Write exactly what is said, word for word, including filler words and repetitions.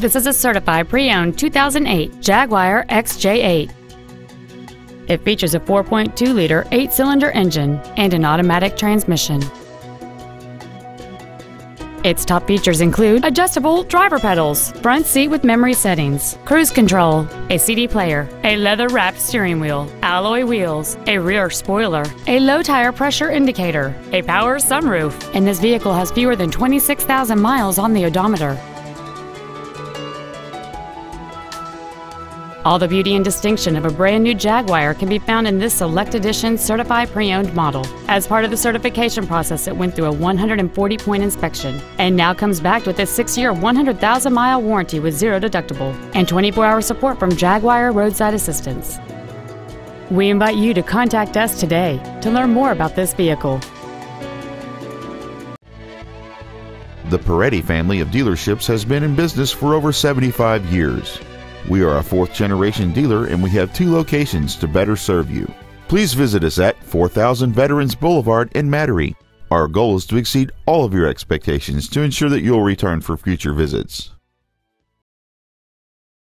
This is a certified pre-owned two thousand eight Jaguar X J eight. It features a four point two liter eight-cylinder engine and an automatic transmission. Its top features include adjustable driver pedals, front seat with memory settings, cruise control, a C D player, a leather-wrapped steering wheel, alloy wheels, a rear spoiler, a low tire pressure indicator, a power sunroof, and this vehicle has fewer than twenty-six thousand miles on the odometer. All the beauty and distinction of a brand new Jaguar can be found in this select edition certified pre-owned model. As part of the certification process, it went through a one hundred forty point inspection and now comes backed with a six year, one hundred thousand mile warranty with zero deductible and twenty-four hour support from Jaguar Roadside Assistance. We invite you to contact us today to learn more about this vehicle. The Metairie family of dealerships has been in business for over seventy-five years. We are a fourth-generation dealer, and we have two locations to better serve you. Please visit us at four thousand Veterans Boulevard in Metairie. Our goal is to exceed all of your expectations to ensure that you'll return for future visits.